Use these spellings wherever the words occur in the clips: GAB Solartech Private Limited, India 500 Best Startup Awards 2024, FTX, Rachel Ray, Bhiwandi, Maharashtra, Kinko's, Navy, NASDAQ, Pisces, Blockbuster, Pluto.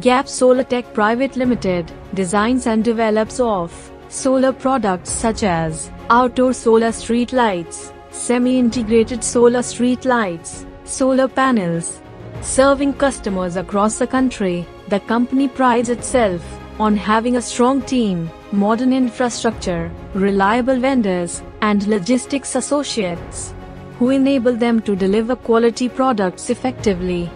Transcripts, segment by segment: GAB Solartech Private Limited designs and develops solar products such as outdoor solar street lights, semi-integrated solar street lights, solar panels. Serving customers across the country, the company prides itself on having a strong team, modern infrastructure, reliable vendors, and logistics associates who enable them to deliver quality products effectively.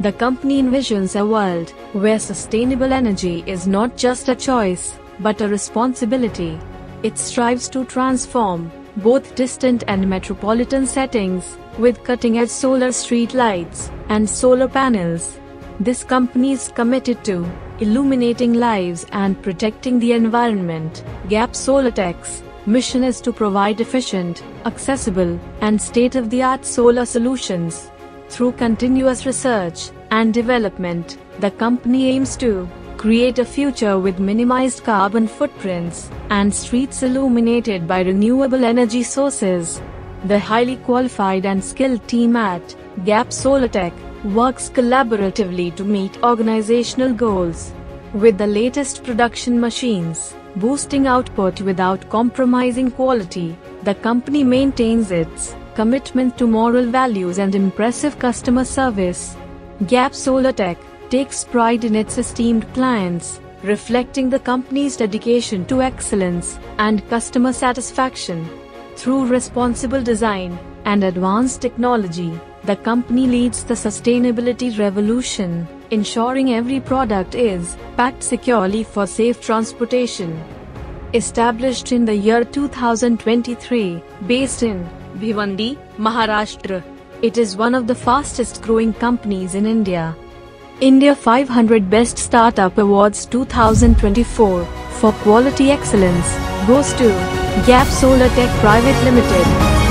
The company envisions a world where sustainable energy is not just a choice, but a responsibility. It strives to transform both distant and metropolitan settings with cutting-edge solar street lights and solar panels. This company is committed to illuminating lives and protecting the environment. GAB Solartech's mission is to provide efficient, accessible, and state-of-the-art solar solutions. Through continuous research and development, the company aims to create a future with minimized carbon footprints and streets illuminated by renewable energy sources. The highly qualified and skilled team at GAB Solartech works collaboratively to meet organizational goals. With the latest production machines, boosting output without compromising quality, the company maintains its commitment to moral values and impressive customer service. GAB Solartech takes pride in its esteemed clients, reflecting the company's dedication to excellence and customer satisfaction. Through responsible design and advanced technology, the company leads the sustainability revolution, ensuring every product is packed securely for safe transportation. Established in the year 2023, based in Bhiwandi, Maharashtra, it is one of the fastest growing companies in India. India 500 Best Startup Awards 2024 for quality excellence goes to GAB Solartech Private Limited.